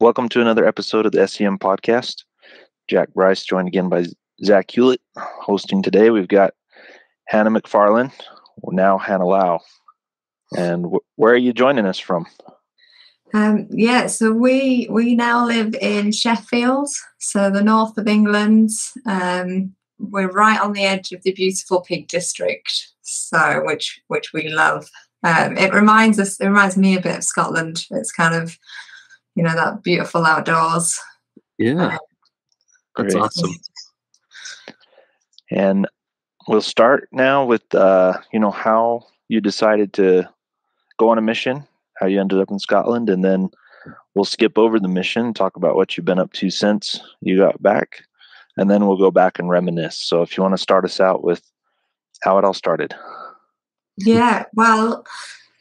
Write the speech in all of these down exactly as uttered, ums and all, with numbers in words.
Welcome to another episode of the S E M podcast. Jack Bryce, joined again by Zach Hewlett. Hosting today, we've got Hannah Macfarlane, now Hannah Lau. And wh- where are you joining us from? Um, yeah, so we we now live in Sheffield, so the north of England. Um, we're right on the edge of the beautiful Peak District, so which which we love. Um, it reminds us, it reminds me a bit of Scotland. It's kind of, you know, that beautiful outdoors. Yeah, um, that's awesome. And we'll start now with, uh, you know, how you decided to go on a mission, how you ended up in Scotland, and then we'll skip over the mission, talk about what you've been up to since you got back, and then we'll go back and reminisce. So if you want to start us out with how it all started. Yeah, well,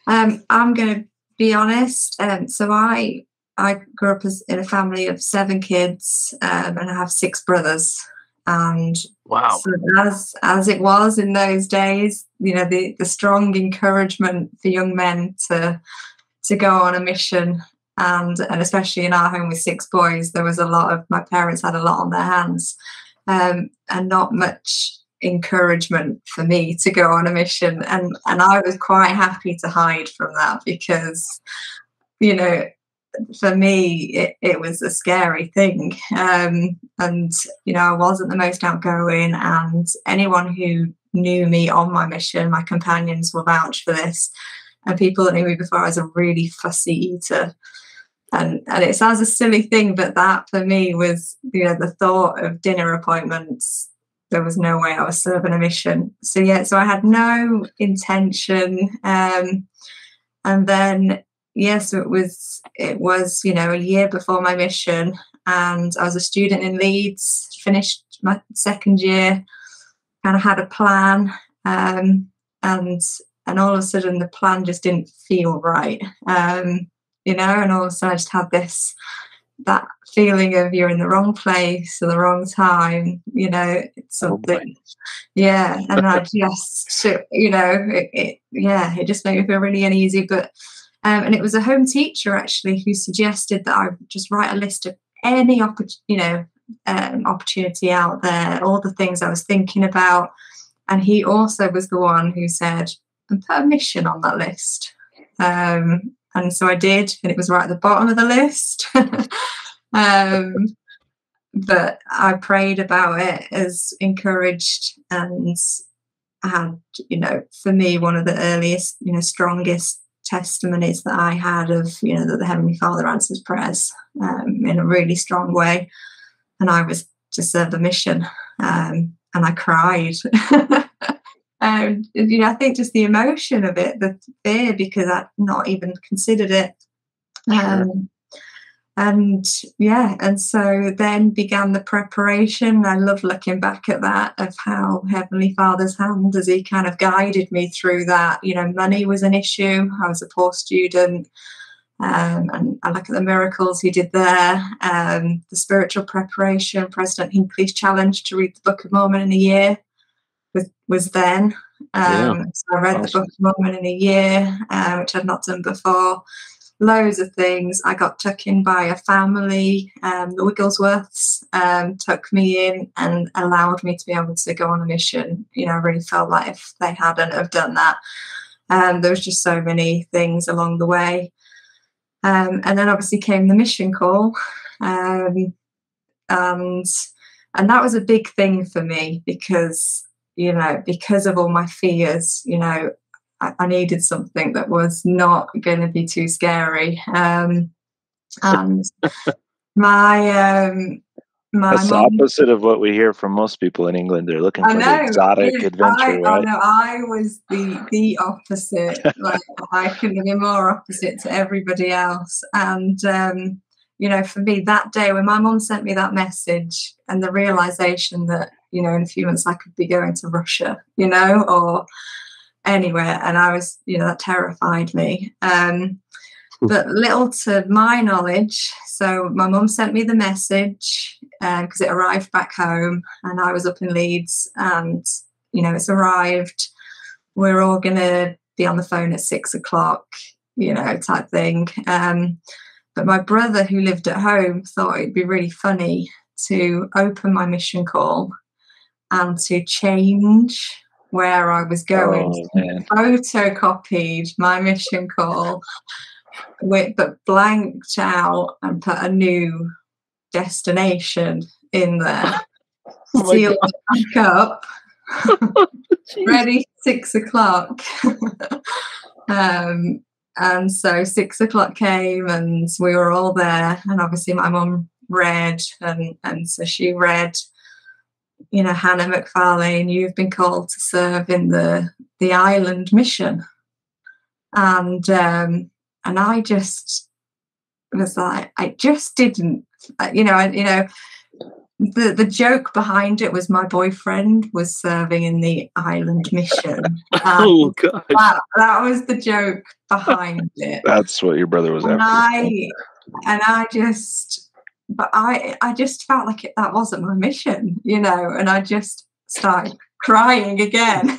um, I'm going to be honest. Um, so I I grew up as, in a family of seven kids, um, and I have six brothers. And wow. So as as it was in those days, you know, the, the strong encouragement for young men to to go on a mission, and and especially in our home with six boys, there was a lot of, my parents had a lot on their hands, um, and not much encouragement for me to go on a mission, and and I was quite happy to hide from that because, you know, for me, it, it was a scary thing. Um, and, you know, I wasn't the most outgoing, and anyone who knew me on my mission, my companions will vouch for this, and people that knew me before, I was a really fussy eater. And and it sounds a silly thing, but that for me was, you know, the thought of dinner appointments, there was no way I was serving a mission. So, yeah, so I had no intention. Um, and then... Yes, it was, it was, you know, a year before my mission, and I was a student in Leeds, finished my second year, kind of had a plan, um, and and all of a sudden the plan just didn't feel right, um, you know, and all of a sudden I just had this, that feeling of you're in the wrong place at the wrong time, you know, it's something, oh yeah, and I just, you know, it, it, yeah, it just made me feel really uneasy, but... Um, and it was a home teacher actually who suggested that I just write a list of any oppor- you know, um, opportunity out there, all the things I was thinking about. And he also was the one who said, and put a mission on that list. Um, and so I did, and it was right at the bottom of the list. um, but I prayed about it, as encouraged, and I had, you know, for me, one of the earliest, you know, strongest testimonies that I had of, you know, that the Heavenly Father answers prayers um, in a really strong way, and I was to serve a mission, um, and I cried. um, you know, I think just the emotion of it, the fear, because I'd not even considered it, um, and yeah, and so then began the preparation. I love looking back at that, of how Heavenly Father's hand, as he kind of guided me through that. You know, money was an issue. I was a poor student, um, and I look at the miracles he did there. Um, the spiritual preparation, President Hinckley's challenge to read the Book of Mormon in a year was, was then. Um, yeah. So I read awesome. the Book of Mormon in a year, uh, which I'd not done before. Loads of things. I got tucked in by a family, um, the Wigglesworths um, took me in and allowed me to be able to go on a mission. You know, I really felt like if they hadn't have done that, um, there was just so many things along the way. Um, and then obviously came the mission call. Um, and, and that was a big thing for me because, you know, because of all my fears, you know, I needed something that was not going to be too scary. Um, and my, um, my that's mom, the opposite of what we hear from most people in England. They're looking I for know, the exotic yeah, adventure, I, right? I know. I was the the opposite. Like I couldn't be more opposite to everybody else. And um, you know, for me, that day when my mum sent me that message, and the realization that, you know, in a few months I could be going to Russia, you know, or anywhere, and I was, you know, that terrified me. Um, but little to my knowledge, so my mum sent me the message because uh, it arrived back home, and I was up in Leeds, and, you know, it's arrived. We're all going to be on the phone at six o'clock, you know, type thing. Um, But my brother, who lived at home, thought it'd be really funny to open my mission call and to change where I was going. Oh, man. Photocopied my mission call, with, but blanked out and put a new destination in there. Oh, sealed back up. Ready, six o'clock. um, and so six o'clock came and we were all there. And obviously my mum read, and, and so she read, you know, Hannah Macfarlane, you've been called to serve in the, the Ireland mission. And, um, and I just was like, I just didn't, you know, I, you know, The the joke behind it was my boyfriend was serving in the Ireland mission. Oh, God. That, that was the joke behind it. That's what your brother was and after. I, and I just, but I, I just felt like it, that wasn't my mission, you know, and I just started crying again.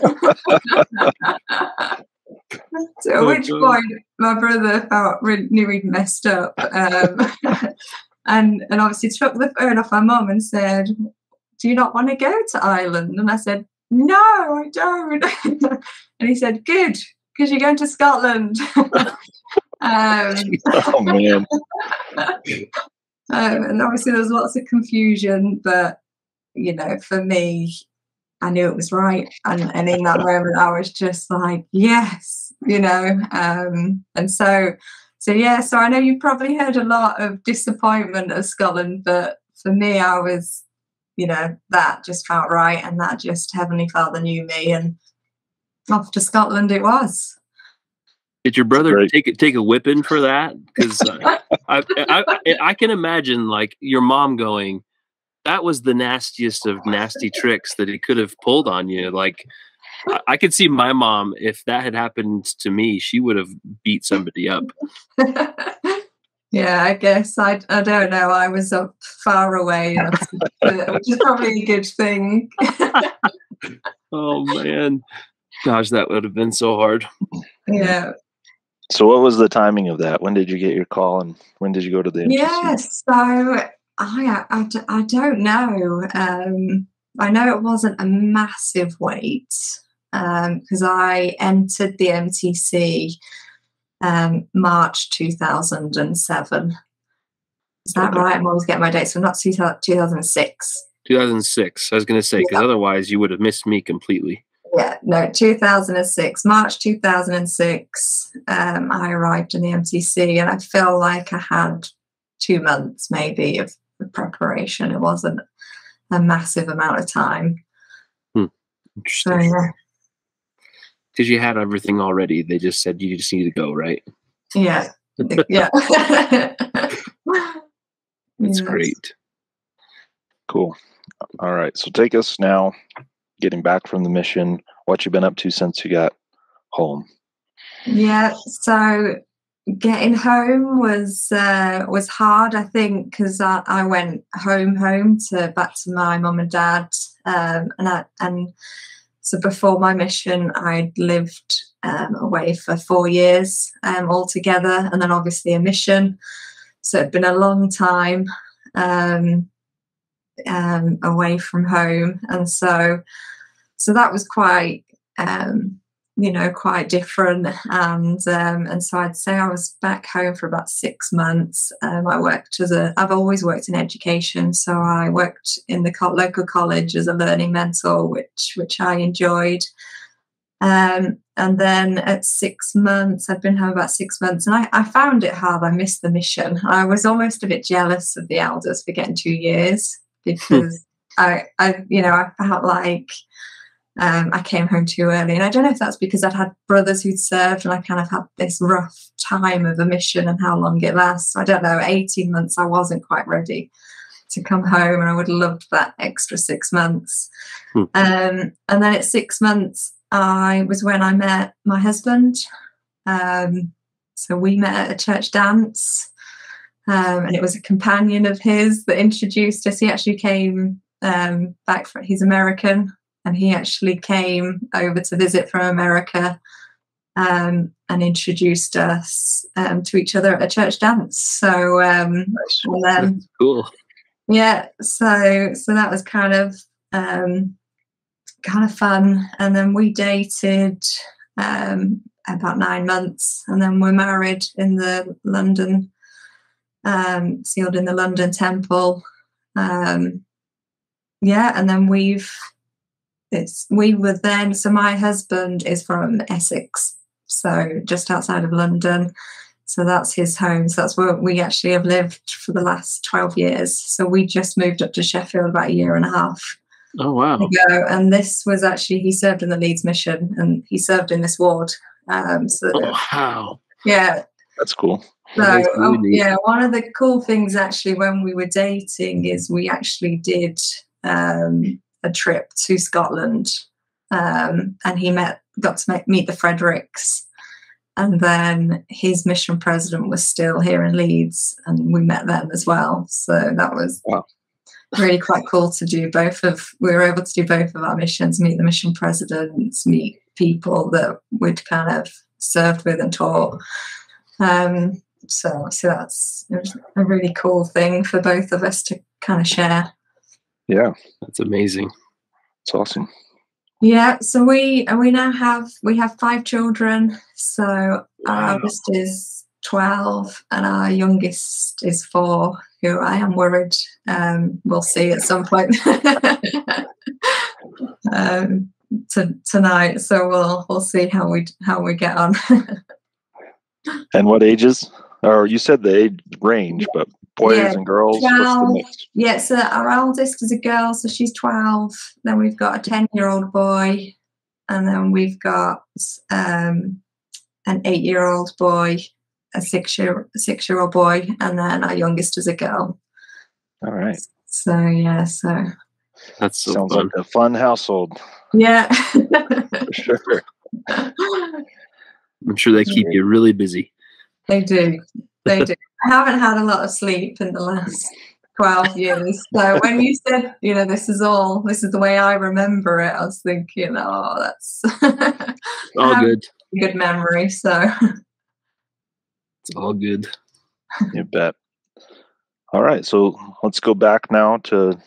So at which point my brother felt really, knew he'd messed up. Um, And and obviously took the phone off my mum and said, do you not want to go to Ireland? And I said, no, I don't. And he said, good, because you're going to Scotland. um, oh, man. um, and obviously there was lots of confusion, but, you know, for me, I knew it was right. And, and in that moment, I was just like, yes, you know. Um, and so... So, yeah, so I know you've probably heard a lot of disappointment of Scotland, but for me, I was, you know, that just felt right, and that just Heavenly Father knew me, and off to Scotland it was. Did your brother Great. take take a whipping for that? Because uh, I, I, I can imagine, like, your mom going, that was the nastiest of nasty tricks that he could have pulled on you, like... I could see my mom, if that had happened to me, she would have beat somebody up. Yeah, I guess. I, I don't know. I was up far away, which is probably a good thing. Oh, man. Gosh, that would have been so hard. Yeah. So what was the timing of that? When did you get your call, and when did you go to the M T C? Yes, so I, I, I don't know. Um, I know it wasn't a massive wait, because um, I entered the M T C um, March two thousand seven. Is that okay. right? I'm always getting my dates. So not two thousand six. two thousand six. I was going to say, because yeah. otherwise you would have missed me completely. Yeah, no, two thousand six. March two thousand six, um, I arrived in the M T C, and I feel like I had two months maybe of preparation. It wasn't a massive amount of time. Hmm. Interesting. So, yeah. Because you had everything already. They just said, you just need to go, right? Yeah. Yeah. That's yes. great. Cool. All right. So take us now, getting back from the mission, what you've been up to since you got home. Yeah. So getting home was uh, was hard, I think, because I, I went home, home to back to my mum and dad, um, and I, and so before my mission, I'd lived um, away for four years um, altogether, and then obviously a mission, so it'd been a long time um, um, away from home, and so so that was quite. Um, you know, quite different. And um, and so I'd say I was back home for about six months. Um, I worked as a, I've always worked in education. So I worked in the co local college as a learning mentor, which, which I enjoyed. Um, and then at six months, I'd been home about six months and I, I found it hard. I missed the mission. I was almost a bit jealous of the elders for getting two years because I, I, you know, I felt like, Um, I came home too early, and I don't know if that's because I'd had brothers who'd served, and I kind of had this rough time of a mission and how long it lasts. I don't know, eighteen months, I wasn't quite ready to come home, and I would have loved that extra six months. Hmm. Um, and then at six months, I was when I met my husband. Um, so we met at a church dance, um, and it was a companion of his that introduced us. He actually came um, back from, he's American. And he actually came over to visit from America, um, and introduced us um, to each other at a church dance. So um, and then, cool. Yeah, so so that was kind of um, kind of fun. And then we dated um, about nine months, and then we're married in the London, um, sealed in the London temple. Um, yeah, and then we've it's we were then. So my husband is from Essex, so just outside of London. So that's his home. So that's where we actually have lived for the last twelve years. So we just moved up to Sheffield about a year and a half. Oh, wow. Ago. And this was actually, he served in the Leeds mission and he served in this ward. Um, so, oh, wow. Yeah. That's cool. So, that really um, yeah, one of the cool things actually when we were dating is we actually did um, a trip to Scotland um, and he met got to meet the Fredericks. And then his mission president was still here in Leeds, and we met them as well. So that was wow. really quite cool to do both of, we were able to do both of our missions, meet the mission presidents, meet people that we'd kind of served with and taught. Um, so, so that's a really cool thing for both of us to kind of share. Yeah, that's amazing. It's awesome. Yeah, so we we now have we have five children. So our oldest is twelve, and our youngest is four. Who I am worried um, we'll see at some point um, to, tonight. So we'll we'll see how we how we get on. And what ages? Or you said the age range, but boys yeah, and girls. twelve, what's the mix? Yeah, so our oldest is a girl, so she's twelve. Then we've got a ten-year-old boy, and then we've got um, an eight-year-old boy, a six-year six-year-old boy, and then our youngest is a girl. All right. So yeah, so that so sounds fun. Like a fun household. Yeah, for sure. I'm sure they keep you really busy. They do. They do. I haven't had a lot of sleep in the last twelve years. So when you said, you know, this is all, this is the way I remember it, I was thinking, oh, that's all good. A good memory. So it's all good. You bet. All right. So let's go back now to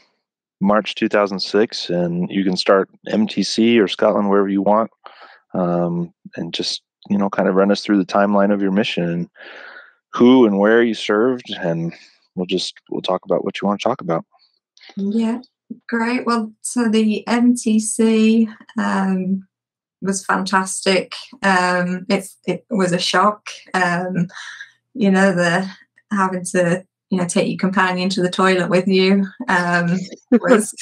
March two thousand six, and you can start M T C or Scotland, wherever you want. Um, and just, you know, kind of run us through the timeline of your mission and who and where you served, and we'll just, we'll talk about what you want to talk about. Yeah, great. Well, so the M T C um, was fantastic. Um, it, it was a shock, um, you know, the having to, you know, take your companion to the toilet with you um, was,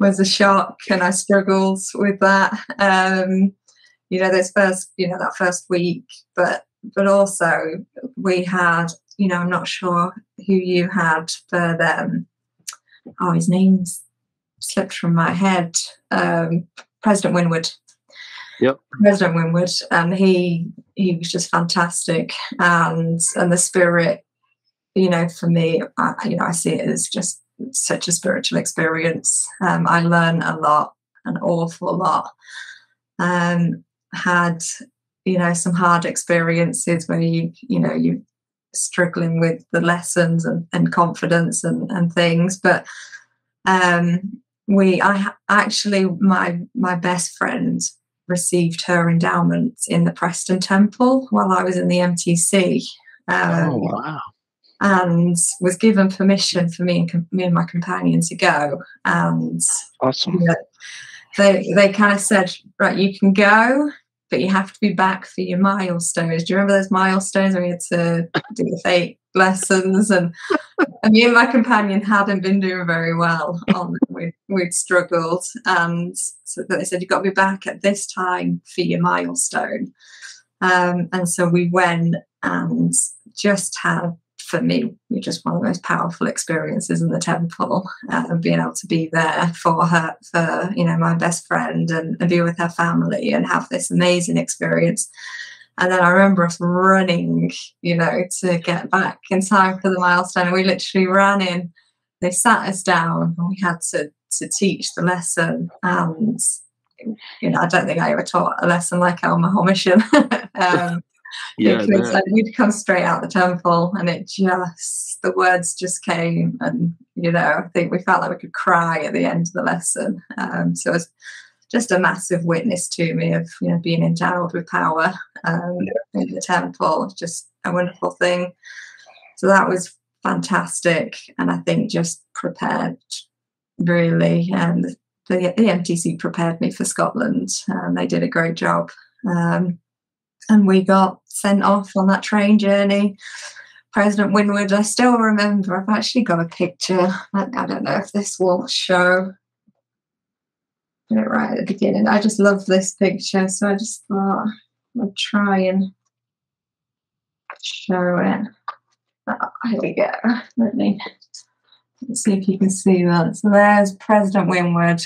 was a shock, and I struggled with that. Um, you know, those first, you know, that first week, but, but also we had, you know, I'm not sure who you had for them. Oh, his name's slipped from my head. Um, President Winwood. Yep. President Winwood. And he, he was just fantastic. And, and the spirit, you know, for me, I, you know, I see it as just such a spiritual experience. Um, I learn a lot, an awful lot. Um, had, you know, some hard experiences where you, you know, you're struggling with the lessons and, and confidence and, and things. But um, we, I actually, my, my best friend received her endowment in the Preston temple while I was in the M T C. Um, oh, wow. And was given permission for me and, me and my companion to go. And awesome. You know, They they kind of said, right, you can go, but you have to be back for your milestones. Do you remember those milestones where we had to do the fake lessons? And, and me and my companion hadn't been doing very well. Um, we'd, we'd struggled. And so they said, you've got to be back at this time for your milestone. Um, and so we went and just had, for me, just one of the most powerful experiences in the temple, and uh, being able to be there for her, for, you know, my best friend, and, and be with her family and have this amazing experience. And then I remember us running, you know, to get back in time for the milestone. And we literally ran in. They sat us down and we had to, to teach the lesson. And you know, I don't think I ever taught a lesson like on my whole mission. um, yeah, because like, we'd come straight out the temple, and it just, the words just came, and you know, I think we felt like we could cry at the end of the lesson. Um, so it was just a massive witness to me of, you know, being endowed with power um, yeah. in the temple. Just a wonderful thing. So that was fantastic, and I think just prepared really, and the, the, the M T C prepared me for Scotland, and they did a great job. Um, and we got sent off on that train journey. President Winwood, I still remember, I've actually got a picture. I, I don't know if this will show it right at the beginning. I just love this picture, so I just thought I'd try and show it. Oh, here we go. Let me let's see if you can see that. So there's President Winwood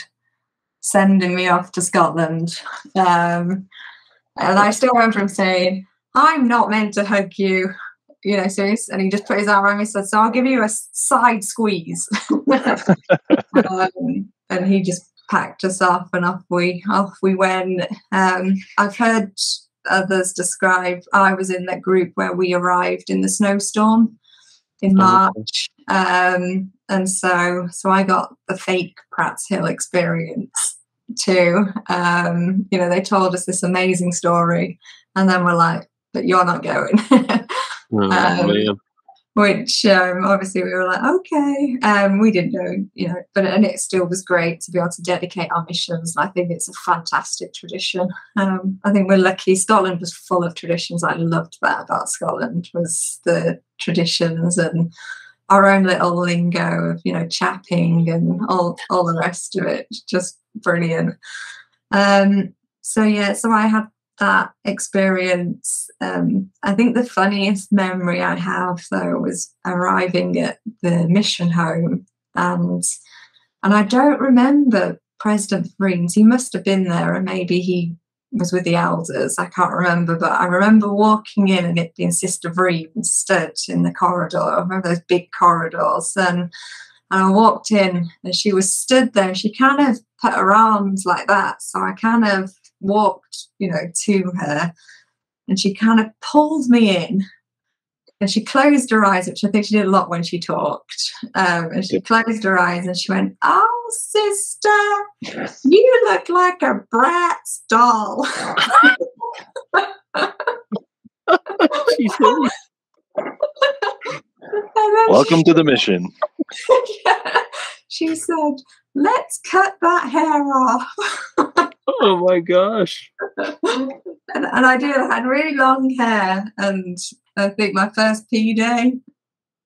sending me off to Scotland. Um, and I still remember him saying, "I'm not meant to hug you." You know, serious. And he just put his arm around me and said, "So I'll give you a side squeeze." um, and he just packed us off, and off we off we went. Um, I've heard others describe, I was in that group where we arrived in the snowstorm in March, um, and so so I got the fake Pratt's Hill experience too. Um, you know, they told us this amazing story, and then we're like, "But you're not going." oh, um, which um, obviously we were like, "Okay," um, we didn't know, you know, but and it still was great to be able to dedicate our missions. I think it's a fantastic tradition. Um, I think we're lucky. Scotland was full of traditions. I loved that about Scotland was the traditions and our own little lingo of, you know, chapping and all all the rest of it. Just brilliant. Um, so yeah, so I had that experience. um I think the funniest memory I have though was arriving at the mission home, and and I don't remember President Vriens. He must have been there, and maybe he was with the elders, I can't remember, but I remember walking in and it being Sister Vriens stood in the corridor. I remember those big corridors, and And I walked in and she was stood there. She kind of put her arms like that. So I kind of walked, you know, to her, and she kind of pulled me in, and she closed her eyes, which I think she did a lot when she talked. Um, and she closed her eyes and she went, "Oh, sister, you look like a Bratz doll." Welcome she, to the mission. Yeah, she said, "Let's cut that hair off." Oh my gosh. and, and I did. I had really long hair, and I think my first P day,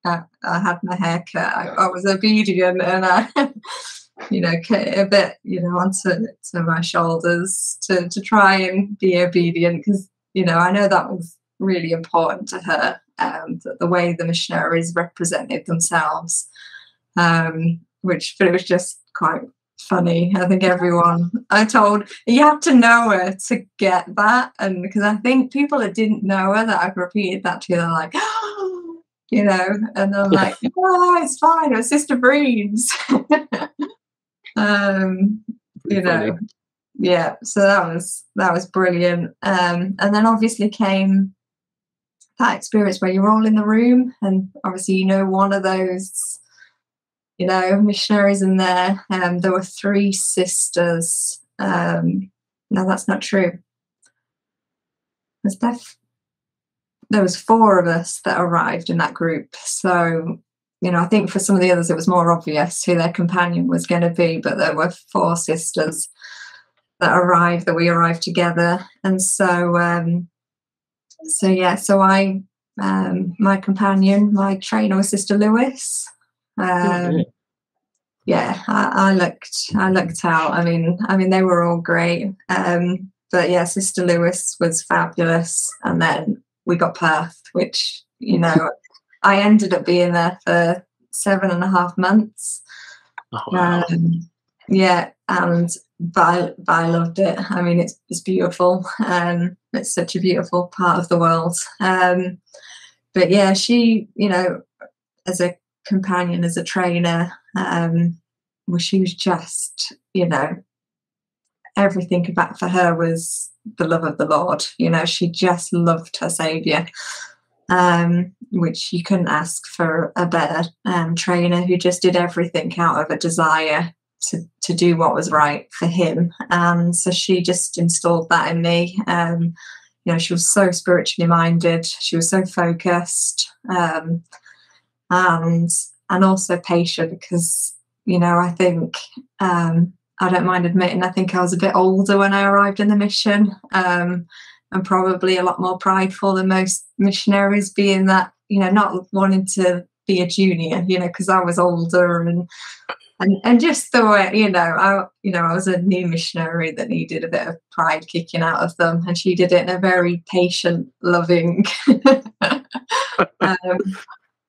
I, I had my hair cut. I, I was obedient, and I, you know, cut it a bit, you know, onto to my shoulders to to try and be obedient, because you know I know that was really important to her. Um, the, the way the missionaries represented themselves, um, which but it was just quite funny. I think everyone I told you had to know her to get that, and because I think people that didn't know her that I've repeated that to, they're like, "Oh," you know, and they're like, "Oh, it's fine. It was Sister Vriens." um, you know, yeah. So that was that was brilliant, um, and then obviously came that experience where you're all in the room, and obviously you know one of those, you know, missionaries in there. Um, there were three sisters. Um, no, that's not true. There's def- there was four of us that arrived in that group. So, you know, I think for some of the others it was more obvious who their companion was going to be, but there were four sisters that arrived, that we arrived together, and so. Um, So yeah, so I, um, my companion, my trainer was Sister Lewis. Um, mm-hmm. Yeah, I, I looked, I looked out. I mean, I mean, they were all great, um, but yeah, Sister Lewis was fabulous. And then we got Perth, which you know, I ended up being there for seven and a half months. Oh, wow. Um, yeah, and but I, I loved it. I mean, it's it's beautiful. Um, It's such a beautiful part of the world. Um, but yeah, she, you know, as a companion, as a trainer, um, well, she was just, you know, everything about for her was the love of the Lord. You know, she just loved her Saviour, um, which you couldn't ask for a better um, trainer who just did everything out of a desire to, to do what was right for him. Um, so she just installed that in me. Um, you know, she was so spiritually minded. She was so focused, um, and and also patient, because, you know, I think, um, I don't mind admitting, I think I was a bit older when I arrived in the mission, um, and probably a lot more prideful than most missionaries, being that, you know, not wanting to be a junior, you know, because I was older, and, and and just the way, you know, I you know, I was a new missionary that needed a bit of pride kicking out of them, and she did it in a very patient, loving um,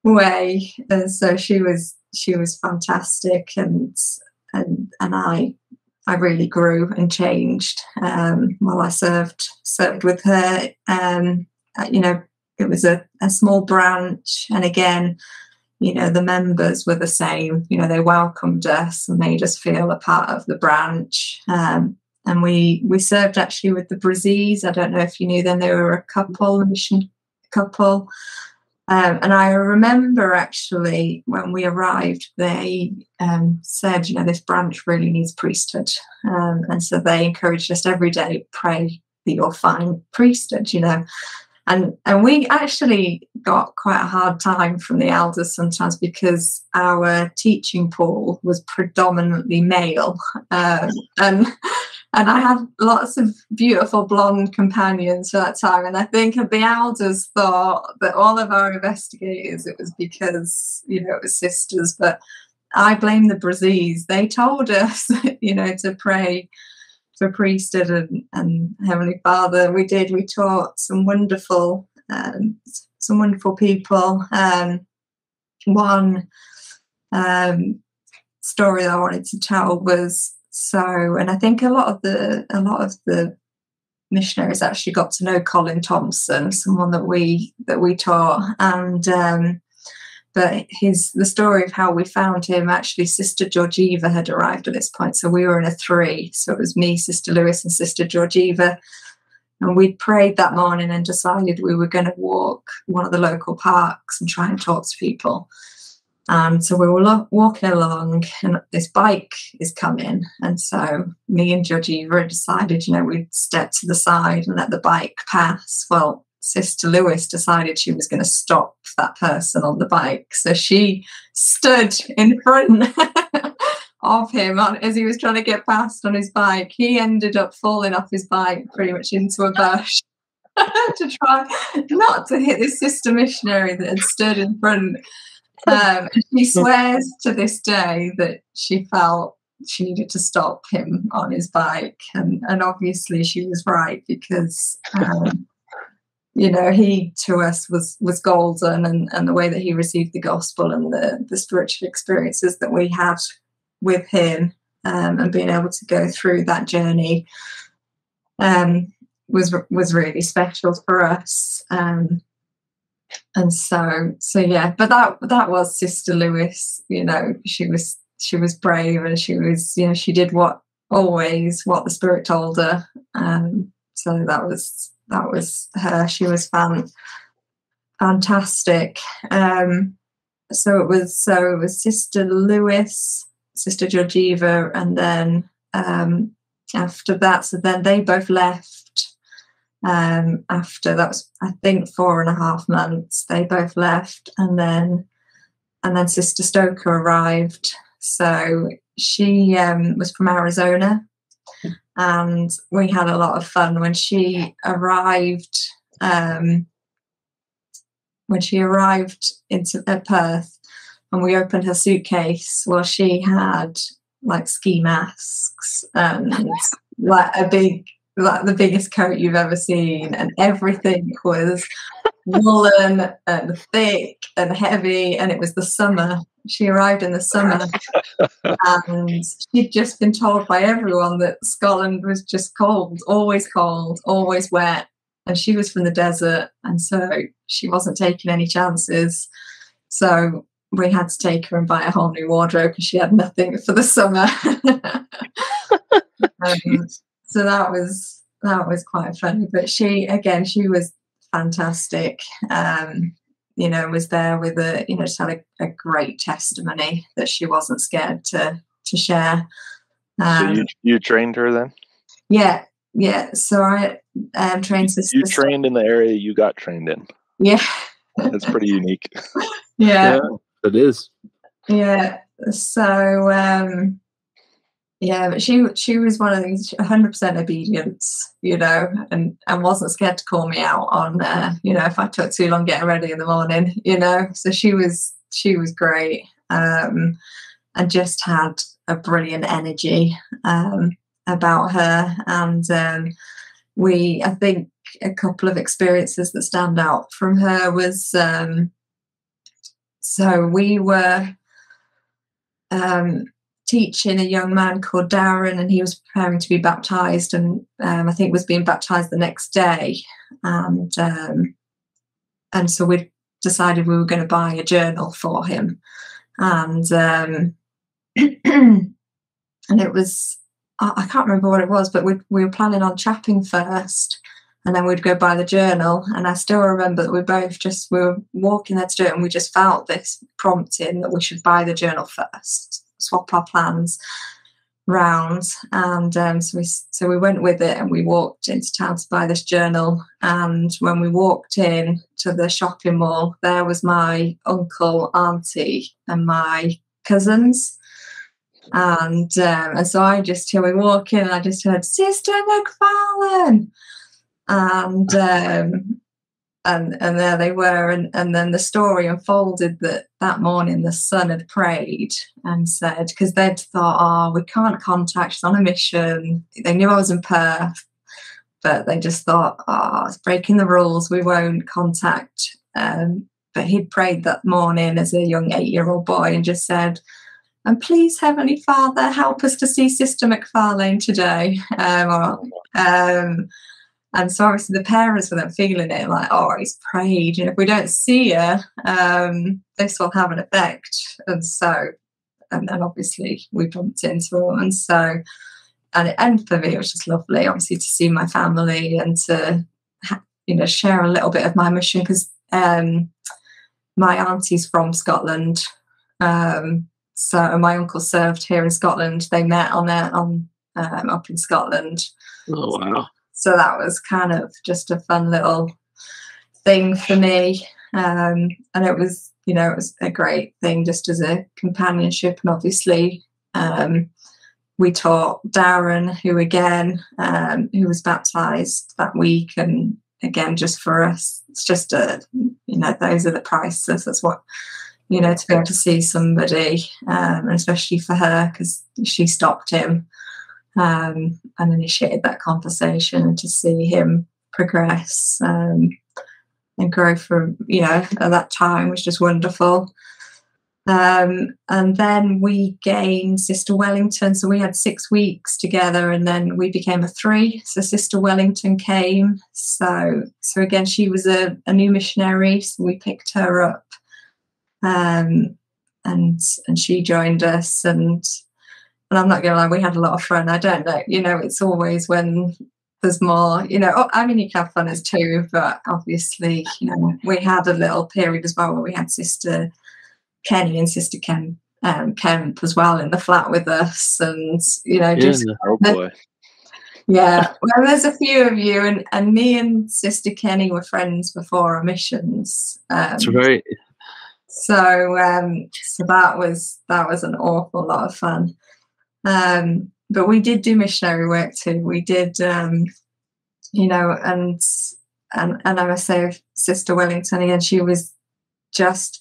way. And so she was she was fantastic, and and and I I really grew and changed um, while I served served with her. Um, you know, it was a, a small branch, and again, you know, the members were the same. You know, they welcomed us and made us feel a part of the branch. Um, and we we served actually with the Braziers. I don't know if you knew them. They were a couple, a mission couple. Um, and I remember actually when we arrived, they um, said, you know, this branch really needs priesthood. Um, and so they encouraged us every day, pray that you'll find priesthood, you know. And and we actually got quite a hard time from the elders sometimes, because our teaching pool was predominantly male. Um, and and I had lots of beautiful blonde companions for that time. And I think the elders thought that all of our investigators, it was because, you know, it was sisters. But I blame the Braziers. They told us, you know, to pray for priesthood and, and Heavenly Father. We did, we taught some wonderful, um, some wonderful people. Um, one um, story that I wanted to tell was, so, and I think a lot of the, a lot of the missionaries actually got to know Colin Thompson, someone that we, that we taught, and um, but his, the story of how we found him, actually Sister Georgieva had arrived at this point. So we were in a three. So it was me, Sister Lewis, and Sister Georgieva. And we prayed that morning and decided we were going to walk one of the local parks and try and talk to people. And so we were lo- walking along, and this bike is coming. And so me and Georgieva decided, you know, we'd step to the side and let the bike pass. Well, Sister Lewis decided she was going to stop that person on the bike. So she stood in front of him on, as he was trying to get past on his bike. He ended up falling off his bike pretty much into a bush to try not to hit this sister missionary that had stood in front. Um, and she swears to this day that she felt she needed to stop him on his bike. And, and obviously she was right, because... Um, you know, he to us was was golden, and, and the way that he received the gospel and the, the spiritual experiences that we had with him, um, and being able to go through that journey um, was was really special for us. Um, and so, so yeah, but that that was Sister Lewis. You know, she was she was brave, and she was, you know, she did what always what the Spirit told her. Um, so that was. That was her. She was fan, fantastic. Um, so it was. So it was Sister Lewis, Sister Georgieva, and then um, after that. So then they both left. Um, after that was, I think, four and a half months. They both left, and then and then Sister Stoker arrived. So she um, was from Arizona. And we had a lot of fun when she arrived. Um, when she arrived into at Perth, and we opened her suitcase, well, she had like ski masks and like a big, like the biggest coat you've ever seen, and everything was woolen and thick and heavy, and it was the summer. She arrived in the summer, and she'd just been told by everyone that Scotland was just cold, always cold, always wet, and she was from the desert, and so she wasn't taking any chances. So we had to take her and buy a whole new wardrobe, because she had nothing for the summer. um, So that was that was quite funny. But she, again, she was fantastic. Um, you know, was there with a, you know, just had a, a great testimony that she wasn't scared to to share. Um, so you you trained her then? Yeah, yeah. So I um, trained Sister. You trained Snyder in the area you got trained in. Yeah, that's pretty unique. Yeah. Yeah, it is. Yeah. So um, yeah, but she she was one of these one hundred percent obedience, you know, and and wasn't scared to call me out on uh, you know, if I took too long getting ready in the morning, you know. So she was she was great, um, and just had a brilliant energy um, about her, and um, we I think a couple of experiences that stand out from her was um, so we were um teaching a young man called Darren, and he was preparing to be baptized, and um, I think was being baptized the next day, and um and so we decided we were going to buy a journal for him, and um and it was I, I can't remember what it was, but we we were planning on chapping first and then we'd go buy the journal. And I still remember that we both just, we were walking there to do it, and we just felt this prompting that we should buy the journal first, swap our plans round. And um, so, we, so we went with it, and we walked into town to buy this journal. And when we walked in to the shopping mall, there was my uncle, auntie, and my cousins. And, um, and so I just, here we walk in, and I just heard, Sister Macfarlane! And um and and there they were, and and then the story unfolded that that morning the son had prayed and said, because they'd thought, oh, we can't contact, she's on a mission, they knew I was in Perth, but they just thought, oh, it's breaking the rules, we won't contact. Um but he'd prayed that morning as a young eight-year-old boy, and just said, and please, Heavenly Father, help us to see Sister Macfarlane today. um or um And so obviously the parents were then feeling it, like, oh, he's prayed, and if we don't see her, um, this will have an effect. And so, and then obviously we bumped into her. And so, and it ended for me, it was just lovely, obviously, to see my family and to, you know, share a little bit of my mission, because um, my auntie's from Scotland. Um, so and my uncle served here in Scotland. They met on their, on um, up in Scotland. Oh, wow. So that was kind of just a fun little thing for me. Um, and it was, you know, it was a great thing just as a companionship. And obviously um, we taught Darren, who again, um, who was baptised that week. And again, just for us, it's just, a, you know, those are the prices. That's what, you know, to be able to see somebody, um, and especially for her, because she stopped him. Um, and initiated that conversation, and to see him progress um, and grow from, you know, at that time was just wonderful. Um, and then we gained Sister Wellington. So we had six weeks together, and then we became a three. So Sister Wellington came. So, so again, she was a, a new missionary. So we picked her up, um, and and she joined us. And And I'm not going to lie, we had a lot of fun. I don't know, you know, it's always when there's more, you know, oh, I mean, you can have fun as two, but obviously, you know, we had a little period as well where we had Sister Kenny and Sister Ken, um, Kemp as well in the flat with us. And, you know, just, oh boy. Yeah, well, there's a few of you, and, and me and Sister Kenny were friends before our missions. Um, That's right. So, um, so that was, that was an awful lot of fun. Um, but we did do missionary work too. We did, um, you know, and, and, and I must say Sister Wellington, again, she was just,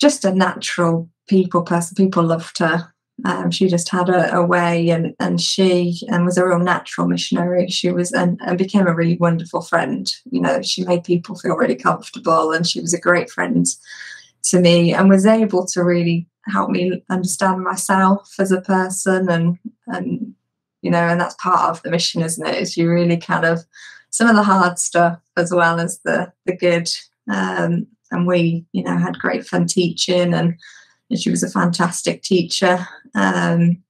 just a natural people person. People loved her. Um, she just had a, a way, and, and she, and was a real natural missionary. She was, and, and became a really wonderful friend. You know, she made people feel really comfortable, and she was a great friend to me, and was able to really help me understand myself as a person, and and you know, and that's part of the mission, isn't it? Is you really kind of some of the hard stuff as well as the the good. Um, and we, you know, had great fun teaching, and, and she was a fantastic teacher. Um,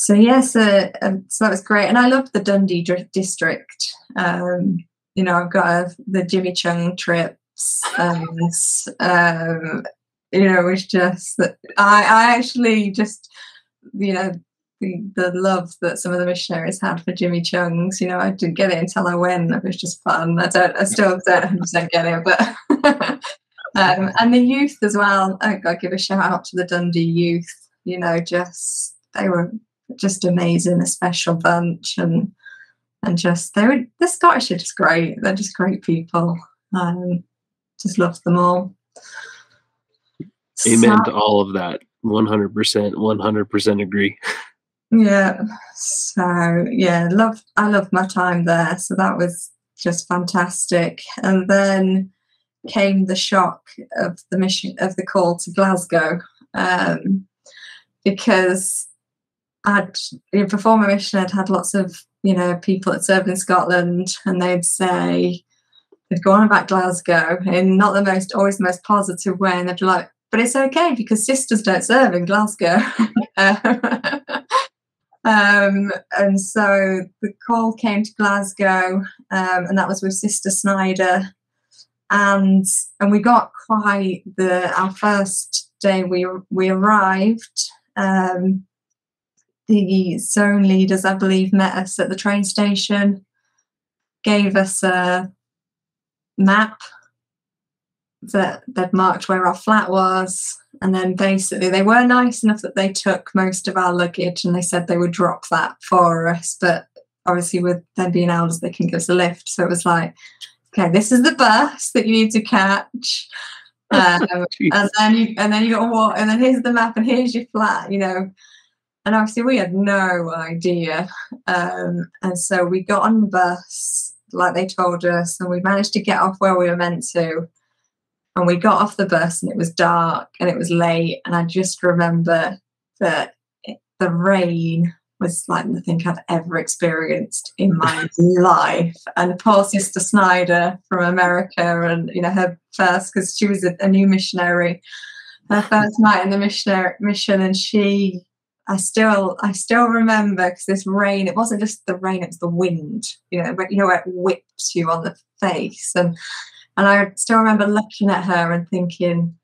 So yes, uh, um, so that was great, and I loved the Dundee district. Um, you know, I've got uh, the Jimmy Chung trips, and um, you know, it's just that I, I actually just, you know, the, the love that some of the missionaries had for Jimmy Chung's. You know, I didn't get it until I went. It was just fun. I don't, I still don't one hundred percent get it, but um, and the youth as well. I got to give a shout out to the Dundee youth. You know, just they were. Just amazing, a special bunch, and and just they were the Scottish are just great. They're just great people. Um, just love them all. Amen so, to all of that. One hundred percent. One hundred percent agree. Yeah. So yeah, love. I loved my time there. So that was just fantastic. And then came the shock of the mission of the call to Glasgow, um, because. I'd, you know, before my mission, I'd had lots of, you know, people that served in Scotland, and they'd say, they'd go on about Glasgow in not the most, always the most positive way, and they'd be like, but it's okay because sisters don't serve in Glasgow. um, and so the call came to Glasgow, um, and that was with Sister Snyder, and and we got quite the, our first day we, we arrived, um, the zone leaders, I believe, met us at the train station, gave us a map that they'd marked where our flat was, and then basically they were nice enough that they took most of our luggage and they said they would drop that for us, but obviously with them being elders they can give us a lift. So it was like, okay, this is the bus that you need to catch. um, and then you and then you got to walk, and then here's the map and here's your flat, you know. And obviously we had no idea. Um, and so we got on the bus like they told us, and we managed to get off where we were meant to. And we got off the bus and it was dark and it was late. And I just remember that it, the rain was like nothing I've ever experienced in my life. And poor Sister Snyder from America, and, you know, her first, because she was a, a new missionary, her first night in the missionary mission, and she... I still, I still remember, because this rain, it wasn't just the rain, it was the wind, you know, you know, where it whips you on the face. And, and I still remember looking at her and thinking,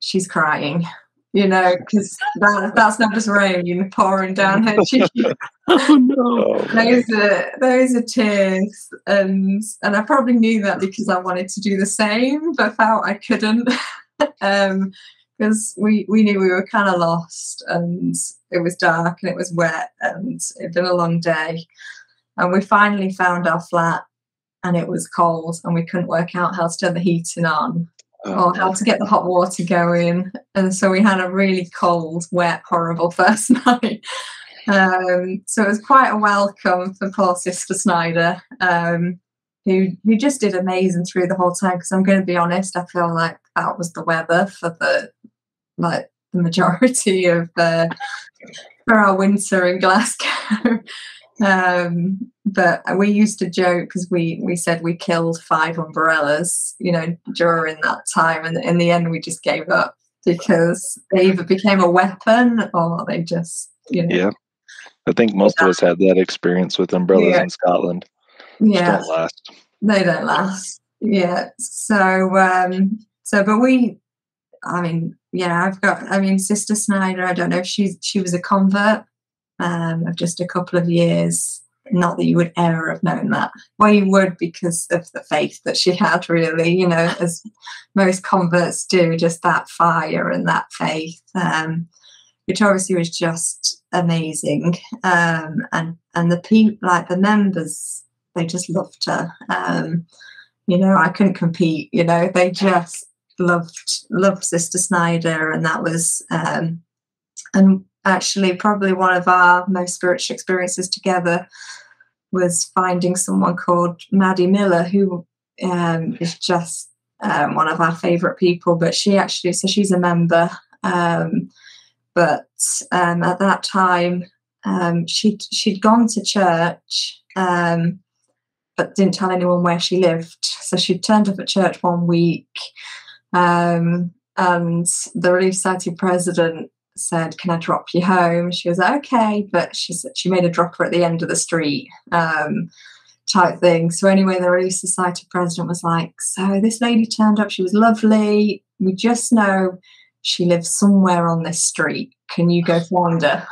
she's crying, you know, because that, that's not just rain pouring down her cheek. Oh no. Those are, those are tears. And, and I probably knew that because I wanted to do the same, but felt I couldn't. um, Because we, we knew we were kind of lost, and it was dark and it was wet and it had been a long day. And we finally found our flat, and it was cold, and we couldn't work out how to turn the heating on oh, or how to get the hot water going. And so we had a really cold, wet, horrible first night. um, so it was quite a welcome for poor Sister Snyder, um, who, who just did amazing through the whole time, because I'm going to be honest, I feel like that was the weather for the like the majority of uh, for our winter in Glasgow. um, but we used to joke, because we we said we killed five umbrellas, you know, during that time, and in the end we just gave up because they either became a weapon or they just, you know. Yeah, I think most of us had that experience with umbrellas yeah. in Scotland. Yeah, don't last. They don't last. Yeah, so um, so but we. I mean, yeah, I've got, I mean, Sister Snyder, I don't know if she's, she was a convert um, of just a couple of years. Not that you would ever have known that. Well, you would, because of the faith that she had, really, you know, as most converts do, just that fire and that faith, um, which obviously was just amazing. Um, and, and the people, like the members, they just loved her. Um, you know, I couldn't compete, you know, they just, Loved, loved Sister Snyder, and that was, um, and actually, probably one of our most spiritual experiences together was finding someone called Maddie Miller, who um, is just um, one of our favourite people. But she actually, so she's a member, um, but um, at that time, um, she she'd gone to church, um, but didn't tell anyone where she lived. So she turned up at church one week. Um, and the Relief Society president said, can I drop you home? She was like, okay, but she said she made a dropper at the end of the street, um, type thing. So anyway, the Relief Society president was like, so this lady turned up, she was lovely, we just know she lives somewhere on this street, can you go find her?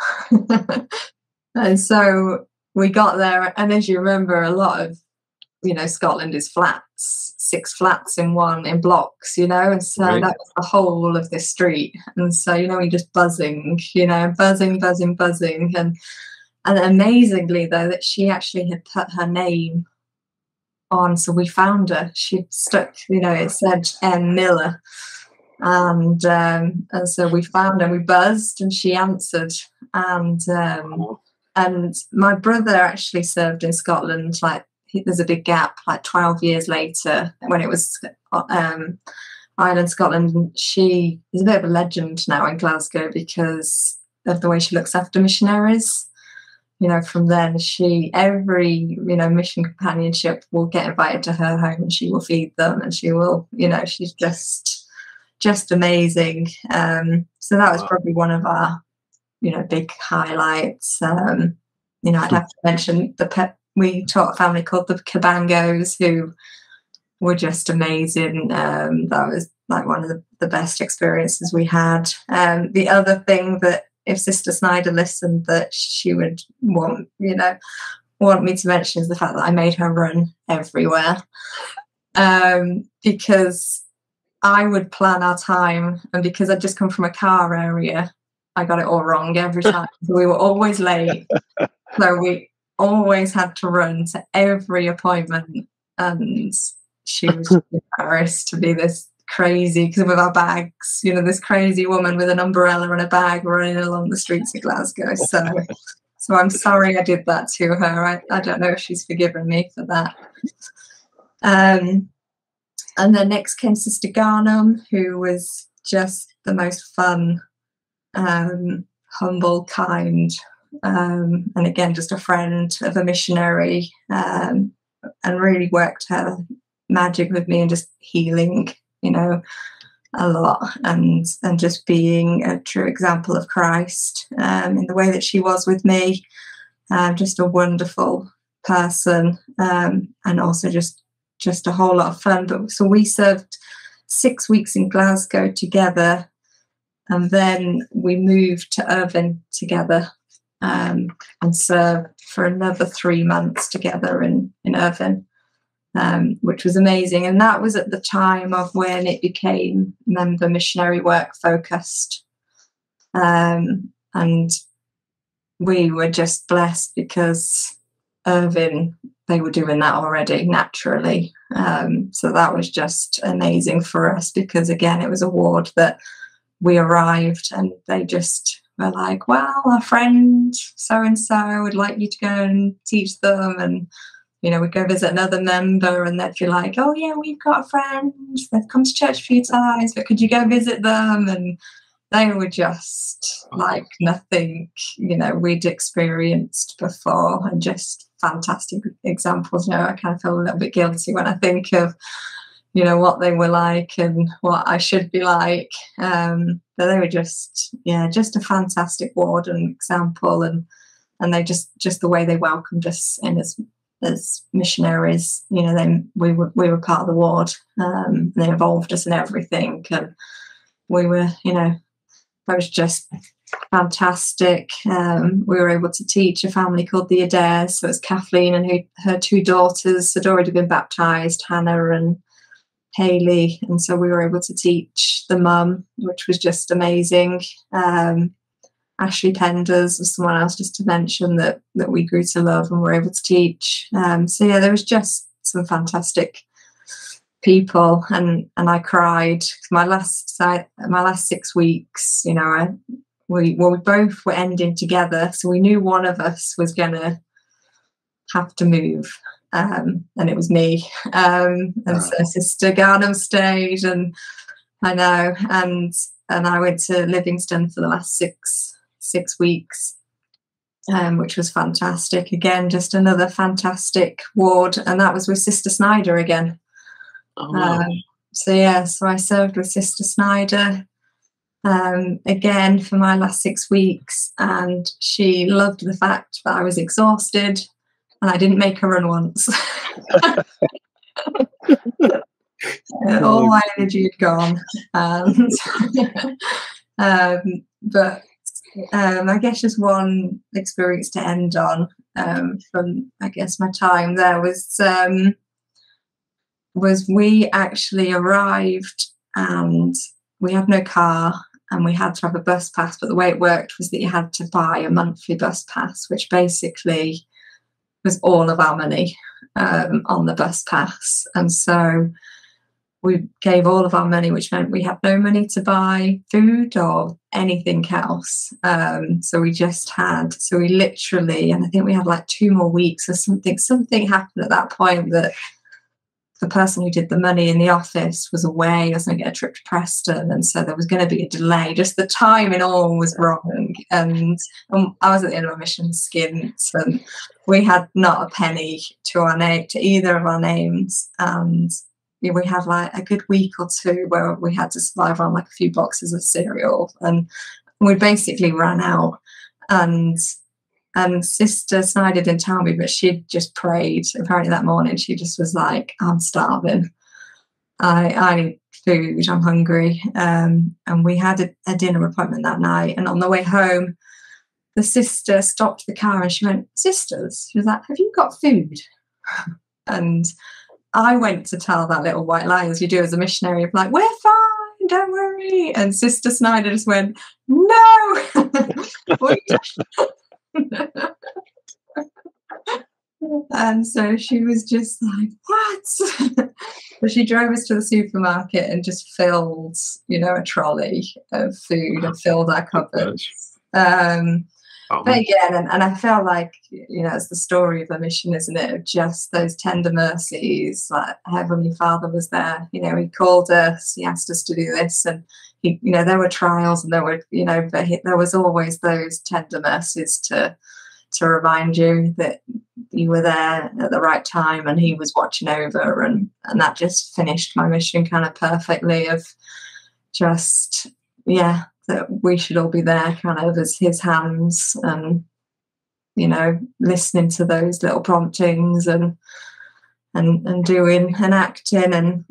And so we got there, and as you remember, a lot of, you know, Scotland is flats, six flats in one, in blocks, you know, and so right. that was the whole of this street. And so, you know, we're just buzzing, you know, buzzing, buzzing, buzzing. And and amazingly, though, that she actually had put her name on, so we found her. She stuck, you know, it said M. Miller. And, um, and so we found her, we buzzed, and she answered. And, um, and my brother actually served in Scotland, like, there's a big gap, like twelve years later, when it was um, Ireland, Scotland. She is a bit of a legend now in Glasgow because of the way she looks after missionaries. You know, from then, she, every, you know, mission companionship will get invited to her home, and she will feed them, and she will, you know, she's just, just amazing. Um, so that was probably one of our, you know, big highlights. Um, you know, I'd have to mention the pet. We taught a family called the Kabangos, who were just amazing. Um, that was like one of the, the best experiences we had. Um, the other thing that, if Sister Snyder listened, that she would want, you know, want me to mention is the fact that I made her run everywhere, um, because I would plan our time, and because I'd just come from a car area, I got it all wrong every time. So we were always late. So we always had to run to every appointment, and she was embarrassed to be this crazy, because with our bags, you know, this crazy woman with an umbrella and a bag running along the streets of Glasgow. So so I'm sorry I did that to her. I, I don't know if she's forgiven me for that. Um, and then next came Sister Garnham, who was just the most fun, um, humble, kind, um and again just a friend of a missionary, um and really worked her magic with me, and just healing, you know, a lot, and and just being a true example of Christ, um in the way that she was with me. Um just a wonderful person, um and also just just a whole lot of fun. But so we served six weeks in Glasgow together, and then we moved to Irvine together, Um, and served for another three months together in, in Irvine, um, which was amazing. And that was at the time of when it became member missionary work focused. Um, and we were just blessed because Irvine, they were doing that already naturally. Um, so that was just amazing for us, because, again, it was a ward that we arrived and they just... we're like, well, our friend so-and-so would like you to go and teach them. And, you know, we'd go visit another member, and they'd be like, oh, yeah, we've got a friend, they've come to church a few times, but could you go visit them? And they were just like nothing, you know, we'd experienced before, and just fantastic examples. You know, I kind of feel a little bit guilty when I think of, you know, what they were like and what I should be like. Um, but they were just, yeah, just a fantastic ward and example, and and they just, just the way they welcomed us in as as missionaries. You know, they we were we were part of the ward. Um, they involved us in everything, and we were, you know, that was just fantastic. Um, we were able to teach a family called the Adairs. So it's Kathleen and her, her two daughters had already been baptised, Hannah and Hayley, and so we were able to teach the mum, which was just amazing. Um, Ashley Penders was someone else just to mention that that we grew to love and were able to teach. Um, so yeah, there was just some fantastic people, and and I cried. My last my last six weeks, you know, I, we well we both were ending together, so we knew one of us was gonna have to move. Um, and it was me. Um, and wow. So Sister Garnham stayed, and I know, and and I went to Livingston for the last six six weeks, um, which was fantastic. Again, just another fantastic ward, and that was with Sister Snyder again. Oh, wow. um, so yeah, so I served with Sister Snyder, um, again for my last six weeks. And she loved the fact that I was exhausted and I didn't make her run once. All my energy had gone. And um, but um, I guess just one experience to end on um, from, I guess, my time there was... Um, was we actually arrived and we had no car and we had to have a bus pass, but the way it worked was that you had to buy a monthly bus pass, which basically was all of our money um, on the bus pass. And so we gave all of our money, which meant we had no money to buy food or anything else. Um, so we just had, so we literally, and I think we had like two more weeks or something, something happened at that point that the person who did the money in the office was away, I was going to get a trip to Preston, and so there was going to be a delay. Just the time in all was wrong, and, and I was at the end of my mission skint, and we had not a penny to our name, to either of our names, and we had like a good week or two where we had to survive on like a few boxes of cereal, and we basically ran out. And And Sister Snyder didn't tell me, but she'd just prayed. Apparently that morning she just was like, I'm starving. I, I need food. I'm hungry. Um, and we had a, a dinner appointment that night. And on the way home, the sister stopped the car and she went, sisters, she was like, have you got food? And I went to tell that little white lie, as you do as a missionary, of like, we're fine, don't worry. And Sister Snyder just went, no. And so she was just like, what? But she drove us to the supermarket and just filled, you know, a trolley of food and filled our cupboards. Um, oh, but again, and, and I felt like, you know, it's the story of a mission, isn't it? Of just those tender mercies. Like Heavenly Father was there, you know, he called us, he asked us to do this, and you know, there were trials and there were, you know, but there was always those tender mercies to to remind you that you were there at the right time and he was watching over, and and that just finished my mission kind of perfectly, of just, yeah, that we should all be there kind of as his hands, and, you know, listening to those little promptings and and and doing and acting. And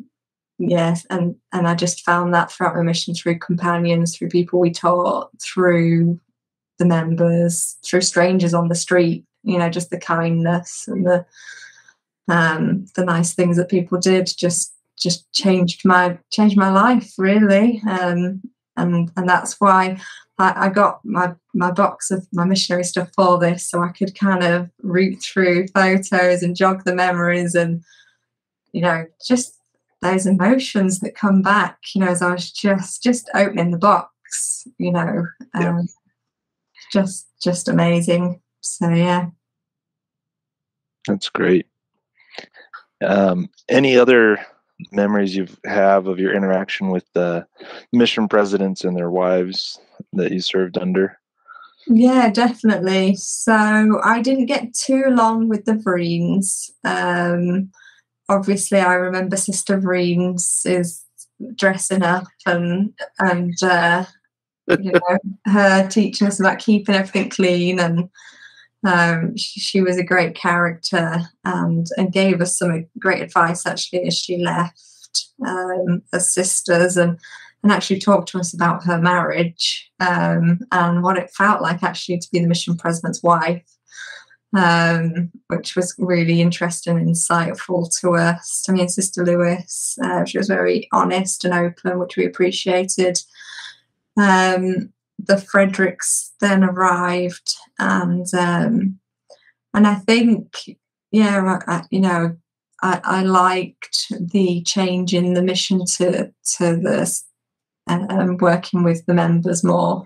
yes, and and I just found that throughout my mission, through companions, through people we taught, through the members, through strangers on the street, you know, just the kindness and the um the nice things that people did just just changed my changed my life really. Um and and that's why I, I got my my box of my missionary stuff for this, so I could kind of root through photos and jog the memories, and, you know, just those emotions that come back, you know, as I was just just opening the box, you know, um, yeah. just just amazing. So yeah, that's great. Um, any other memories you have of your interaction with the mission presidents and their wives that you served under? Yeah, definitely. So I didn't get too long with the Vriens. Um, Obviously, I remember Sister Vriens is dressing up and and uh, you know, her teaching us about keeping everything clean, and um, she, she was a great character, and and gave us some great advice actually as she left um, as sisters, and and actually talked to us about her marriage um, and what it felt like actually to be the mission president's wife. Um, which was really interesting and insightful to us. I mean, Sister Lewis, uh, she was very honest and open, which we appreciated. Um, the Fredericks then arrived, and um, and I think, yeah, I, you know, I, I liked the change in the mission to to this, and um, working with the members more.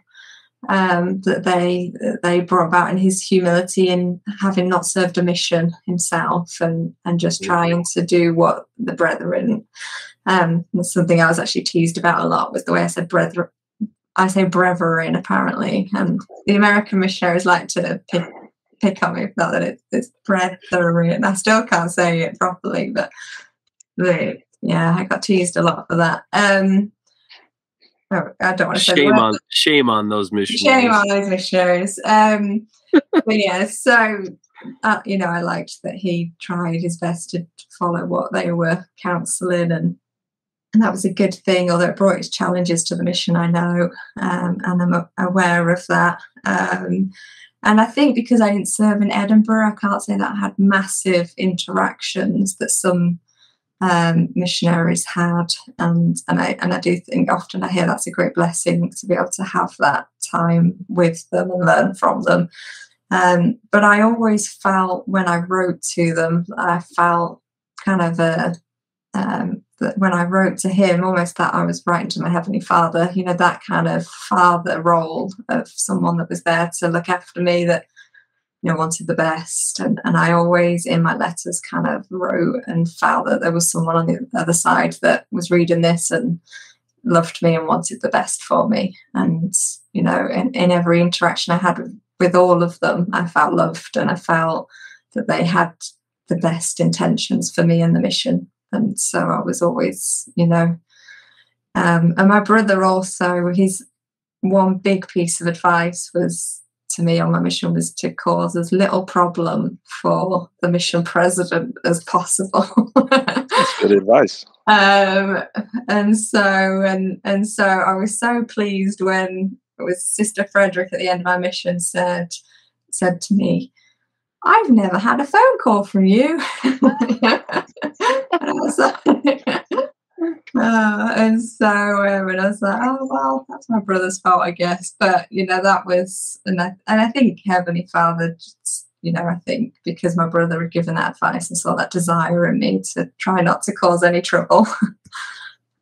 Um, that they they brought about, in his humility in having not served a mission himself, and and just trying to do what the brethren. Um, something I was actually teased about a lot was the way I said brethren. I say brethren apparently, and the American missionaries like to pick pick on me for that. That it, it's brethren. I still can't say it properly, but the, yeah, I got teased a lot for that. Um, I don't want to say shame on shame on those missionaries. Shame on those missionaries. Um, but yeah, so uh, you know, I liked that he tried his best to follow what they were counselling, and and that was a good thing. Although it brought its challenges to the mission, I know, um, and I'm aware of that. Um, and I think because I didn't serve in Edinburgh, I can't say that I had massive interactions that some um missionaries had, and and I and I do think often I hear that's a great blessing to be able to have that time with them and learn from them. Um but I always felt when I wrote to them, I felt kind of a um that when I wrote to him, almost that I was writing to my Heavenly Father, you know, that kind of father role of someone that was there to look after me, that you know, wanted the best. And, and I always in my letters kind of wrote and felt that there was someone on the other side that was reading this and loved me and wanted the best for me. And, you know, in, in every interaction I had with, with all of them, I felt loved, and I felt that they had the best intentions for me and the mission. And so I was always, you know, um, and my brother also, his one big piece of advice was to me on my mission was to cause as little problem for the mission president as possible. That's good advice. Um, and so, and and so, I was so pleased when it was Sister Frederick at the end of my mission said said to me, "I've never had a phone call from you." And I was like, uh, and so um, and I was like, oh well, that's my brother's fault, I guess. But you know, that was, and I, and I think Heavenly Father just, you know, I think because my brother had given that advice and saw that desire in me to try not to cause any trouble.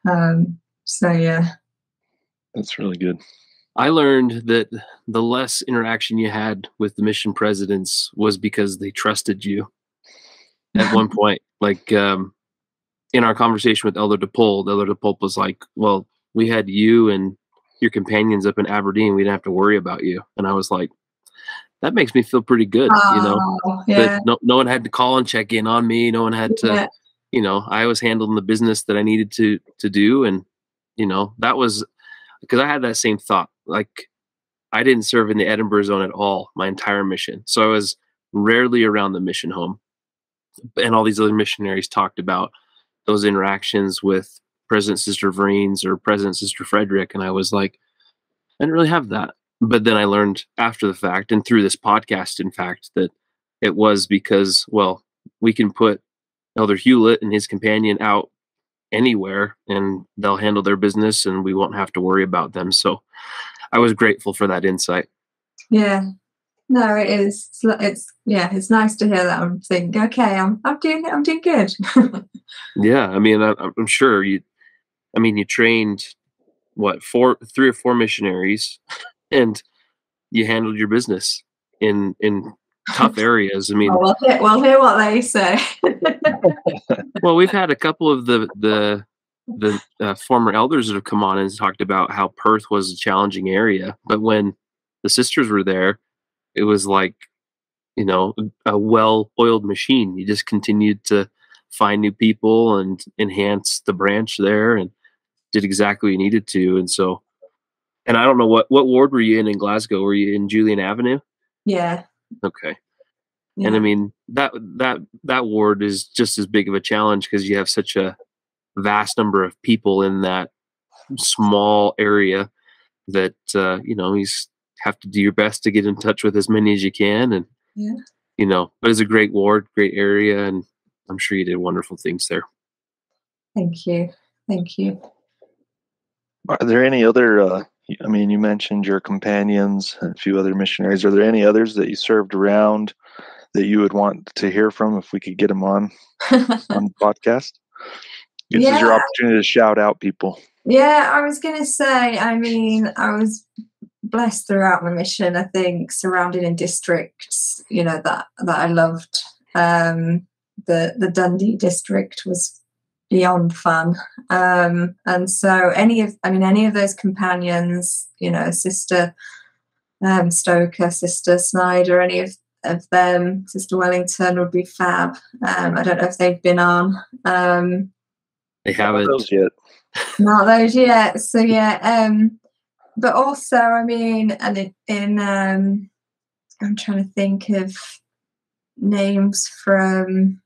um so yeah, that's really good. I learned that the less interaction you had with the mission presidents was because they trusted you at one point. Like um in our conversation with Elder DePolp, Elder DePolp was like, well, we had you and your companions up in Aberdeen. We didn't have to worry about you. And I was like, that makes me feel pretty good. Oh, you know, yeah. That no, no one had to call and check in on me. No one had to, yeah. You know, I was handling the business that I needed to, to do. And, you know, that was because I had that same thought. Like I didn't serve in the Edinburgh zone at all, my entire mission. So I was rarely around the mission home, and all these other missionaries talked about those interactions with President Sister Vriens or President Sister Frederick. And I was like, I didn't really have that. But then I learned after the fact, and through this podcast, in fact, that it was because, well, we can put Elder Hewlett and his companion out anywhere and they'll handle their business and we won't have to worry about them. So I was grateful for that insight. Yeah. No, it is. It's, it's yeah. It's nice to hear that. I'm thinking, okay, I'm I'm doing it. I'm doing good. Yeah, I mean, I, I'm sure you. I mean, you trained what four, three or four missionaries, and you handled your business in in tough areas. I mean, oh, we'll, hear, we'll hear what they say. Well, we've had a couple of the the the uh, former elders that have come on and talked about how Perth was a challenging area, but when the sisters were there, it was like, you know, a well-oiled machine. You just continued to find new people and enhance the branch there, and did exactly what you needed to. And so, and I don't know what, what ward were you in in Glasgow? Were you in Julian Avenue? Yeah. Okay. Yeah. And I mean, that, that, that ward is just as big of a challenge because you have such a vast number of people in that small area that, uh, you know, he's, have to do your best to get in touch with as many as you can. And yeah, you know, but it's a great ward, great area, and I'm sure you did wonderful things there. Thank you. Thank you. Are there any other uh I mean, you mentioned your companions and a few other missionaries. Are there any others that you served around that you would want to hear from if we could get them on on the podcast? This yeah. is your opportunity to shout out people. Yeah, I was gonna say, I mean, I was blessed throughout my mission, I think, surrounded in districts, you know, that that I loved. Um, the the Dundee district was beyond fun, um, and so any of, I mean, any of those companions, you know, Sister um, Stoker, Sister Snyder, any of of them, Sister Wellington would be fab. Um, I don't know if they've been on. Um, they haven't yet. Not those yet. So yeah, um, but also, I mean, and in, in um, I'm trying to think of names from,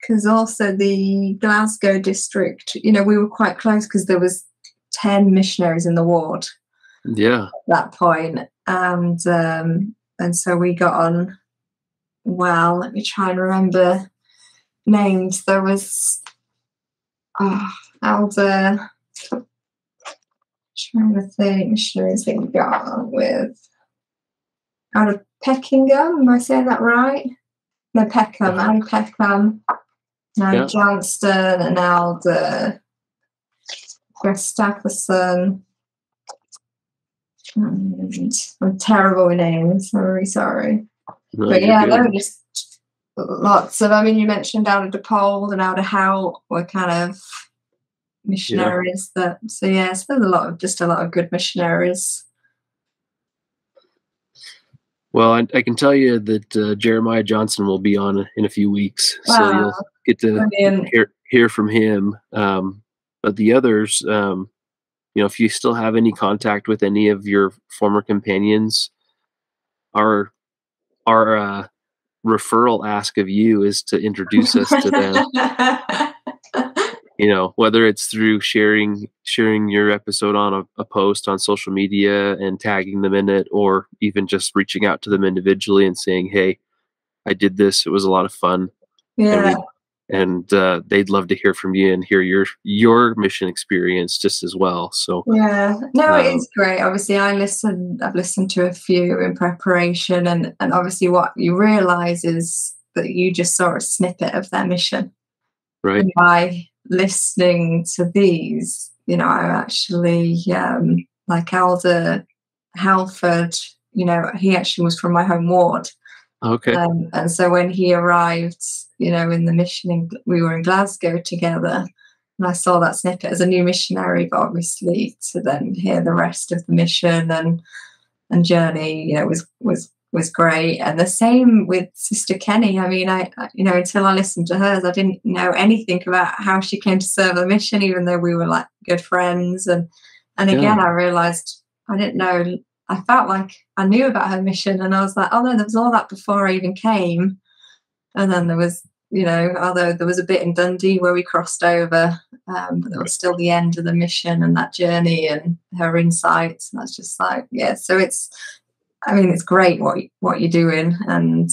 because also the Glasgow district, you know, we were quite close because there was ten missionaries in the ward. Yeah. At that point, and um, and so we got on well. Let me try and remember names. There was. Oh, Elder, I'm trying to think, missionaries that we got on with. Out of Peckham, am I saying that right? No, Peckham, out of Peckham, and yeah. Johnston, and Elder, Gustafson. And I'm terrible with names, I'm really sorry. No, but yeah, they were just lots of, I mean, you mentioned out of the Pole and out of Hout were kind of missionaries yeah. that, so yeah, so there's a lot of, just a lot of good missionaries. Well, I, I can tell you that uh, Jeremiah Johnson will be on in a few weeks, wow. so you'll get to Brilliant. hear hear from him. Um, but the others, um, you know, if you still have any contact with any of your former companions, our, our, uh, referral ask of you is to introduce us to them. You know, whether it's through sharing sharing your episode on a, a post on social media and tagging them in it, or even just reaching out to them individually and saying, hey, I did this, it was a lot of fun. Yeah. And, we, and uh they'd love to hear from you and hear your your mission experience just as well. So yeah. No, um, it is great. Obviously I listen I've listened to a few in preparation, and, and obviously what you realize is that you just saw a snippet of their mission. Right. And by listening to these, you know, I actually um like Alder Halford, you know, he actually was from my home ward. Okay. Um, and so when he arrived, you know, in the mission, in, we were in Glasgow together, and I saw that snippet as a new missionary, but obviously to then hear the rest of the mission and and journey, you know, was was was great. And the same with Sister Kenny. I mean, I, I you know, until I listened to hers, I didn't know anything about how she came to serve the mission, even though we were like good friends. And and again, yeah. I realized I didn't know. I felt like I knew about her mission, and I was like, oh no, there was all that before I even came. And then there was, you know, although there was a bit in Dundee where we crossed over, um, but there was still the end of the mission and that journey and her insights. And that's just like, yeah. So it's, I mean, it's great what what you're doing, and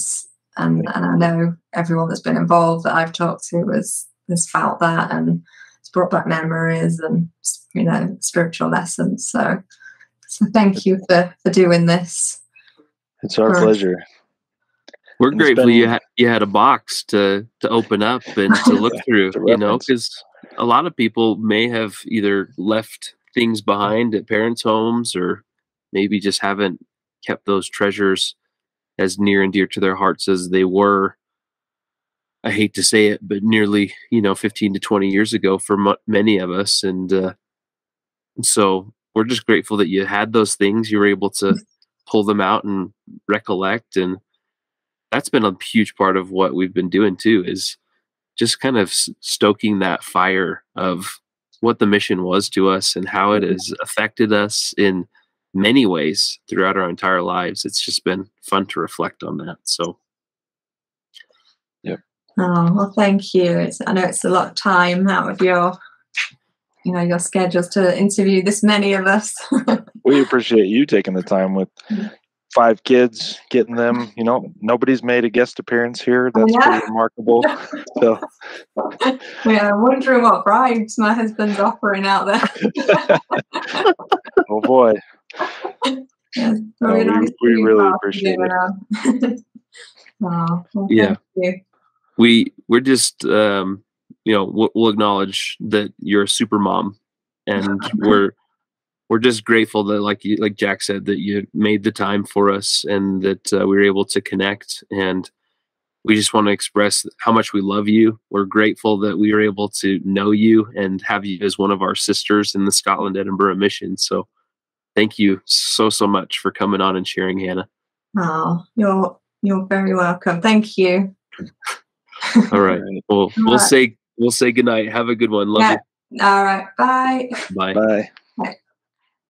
and and I know everyone that's been involved that I've talked to has has felt that, and it's brought back memories and, you know, spiritual lessons. So. So thank you for, for doing this. It's our All pleasure. Right. We're I'm grateful spending... you had you had a box to to open up and to look through, you know, because a lot of people may have either left things behind at parents' homes, or maybe just haven't kept those treasures as near and dear to their hearts as they were. I hate to say it, but nearly, you know, fifteen to twenty years ago for m many of us, and uh, so. We're just grateful that you had those things. You were able to pull them out and recollect. And that's been a huge part of what we've been doing too, is just kind of stoking that fire of what the mission was to us and how it has affected us in many ways throughout our entire lives. It's just been fun to reflect on that. So, yeah. Oh, well, thank you. It's, I know it's a lot of time out of your... you know, your schedules to interview this many of us. We appreciate you taking the time with five kids, getting them, you know, nobody's made a guest appearance here. That's oh, yeah. pretty remarkable. So. Yeah, I'm wondering what bribes my husband's offering out there. Oh, boy. Yeah, no, we nice we really appreciate it. Oh, well, yeah. We, we're just... Um, you know, we'll acknowledge that you're a super mom, and we're we're just grateful that, like you, like Jack said, that you made the time for us, and that uh, we were able to connect. And we just want to express how much we love you. We're grateful that we were able to know you and have you as one of our sisters in the Scotland Edinburgh mission. So, thank you so so much for coming on and sharing, Hannah. Oh, you're you're very welcome. Thank you. All right. Well, we'll say. We'll say goodnight. Have a good one. Love yeah. you. All right. Bye. Bye. Bye.